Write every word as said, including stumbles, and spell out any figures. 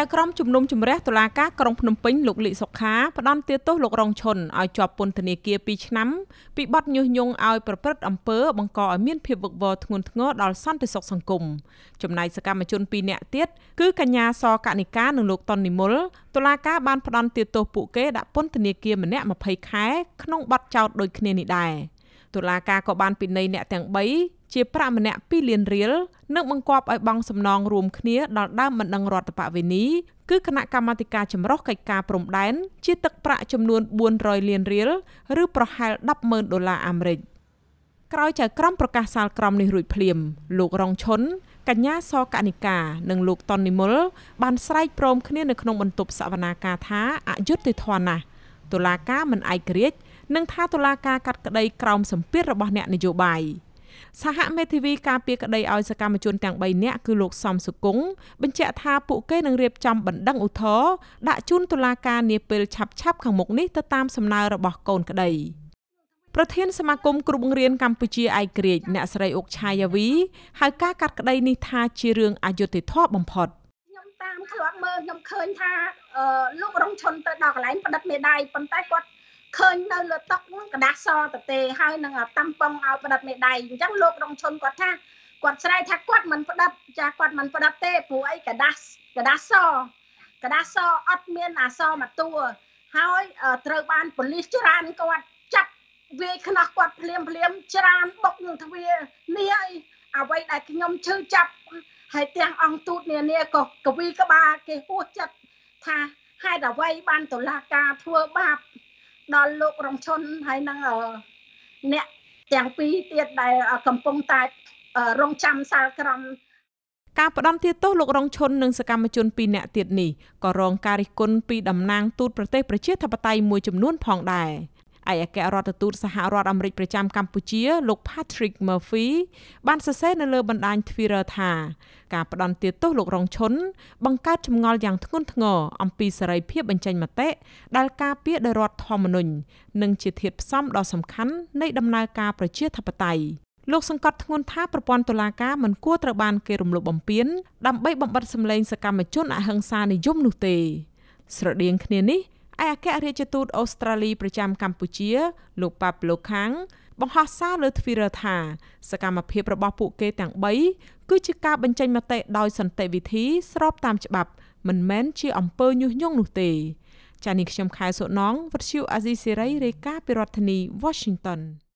ใจกล้องจุ่มนมจุ่มแรกตุลาการกรองพนมปิ้งหลุกหลีสก้าประดอนเตี้ยโตหลกรองชนเอาจอบปนธนีเกียปีชน้ำปีบอดยุยงเอาประพฤติอำเภอบังกอเมียนเพียบวกวอดงุนงอดอลซ่อนไปสกสังคมจุ่มนายสก้ามาชนปีเนเตี้ยคือกัญญาซอกะนิกาหนึ่งหลกตอนนิมลตุลาการบานประดอนเตี้ยโตปุเกดปนธนีเกียมันเนมาเพย์แค่ขนมบัดเจ้าโดยคเนนิได้ตุลาการกบานปีในเนแตงใบเชี่ยพระมันเนปีเลียนเรียลนึกมังกรไอบางสำนองรวมคเนี้ยดอกด้ามมันดังรอตะปะเวนี้คือคณะกรรมการจำรอกไก่กาปรมแดนเชี่ยตึกประจำนวนบวนรอยเลียนเรียลหรือประหารดับเมินดอลลาร์อเมริกกล่าวจากกล้องประกาศสารกล้องในรุ่ยเพลียมลูกรองชนกัญญาซอกานิกาหนึ่งลูกตอนนิมลบานสไลด์ปรมคเนี้ยในขนมบรรทุบสวรรคาท้าอายุติธรนะตุลาการมันไอเกรียนั่งท่าตุลาการกัดกระไดกล่าวสัมพิระบะเนในโยบายสหเมทีวีการเปียกใดเอาสกามจนแต่งใบเนี้ยคือโลกซอมสุกุงบัญเจทาปุเกนังเรียบจำบันดังอุทอดะจุนตุลาการเนเปิลฉับฉับขังหมกนี้ตตามสำนาระบอกกลกระไดประเทศสมาคมกลุ่มเรียนกัมพูชีไอเกรียเนสไรอกชายวีหากากัดกระไดนิทาชีเรืองอายุติทอบัมพอดยมตามขลับเมืองยมเคินทาลูกรองชนตะดอกไหลประดับเมดายปันใต้กดเคยนั่งเลือดตกกระดาษซอตะเตะให้นั่งตั้มปองเอาประดับเมดัยจังโลกรองชนกวาดท่ากวาดใส่ทักกวาดมันประดับจากกวาดมันประดับเตะผู้ไอกระดาษกระดาษซอกระดาษซออัดเมียนอาซอมาตัวให้เตอร์บานผลิตจรานกวาดจับเวขณะกวาดเพลียมเพลียมจรานบกหนึ่งทวีนี่เอาไว้ได้ขยมชื่อจับให้เตียงองตูดเนี่ยเนี่ยก็กวีกบาเกี่ยวจับท่าให้ดาวไว้บานตุลากาทั่วบาบดอลลูกรองชนให้นางเออเนี่ยอย่างปีเตียดได้กำปงตายเออรองจำสารกรรมการประดมเตียโตลูกรองชนหนึ่งสกรรมจนปีเนี่ยเตียดนี่ก็รองการิกลปีดำนางตูดประเทศประเทศธปไตยมวยจำนวนพองได้ไอ้แกรอตตูดสหรัฐอเมริกาประจำกัมพูชีลูกพาทริกเมอร์ฟีบ้านเซเซนเลอบันดาลทวีราธาการประดมเตียโตลูกรองชนบังคับจำงออย่างทุนทงออัมพีสไรเพียบบัญชัยมาเตะดัลกาเปียดรอดทอมนุนหนึ่งจิตเทียบซ้ำดอสำคัญในดำเนินการประเทศธปไตยลูกสังกัดงนท่าประปอนตุลากามันกู้ตระบานเกลุมลูกบอมเปียนดำใบบอมบัดสำเร็จสกรรมจนอาหังซาในยมนุเตสระเดียงเนียนี้ไอ้แก่เรียจตูดออสเตรเลียประจำกัมพูชีลูกปาปลูกค้างบังฮัสซาเลทฟิราธาสกามาเพียบระบอบปุเกต่างใบกู้จิกาบัญชัยมาเตะดอยสันเตวิธีสรอบตามฉบับมันแม้นชื่ออำเภอยุยงหนุเตจานิกชมคายโสน้องวัชิวอาซีเซไรเรกาปิรัตนีวอชิงตัน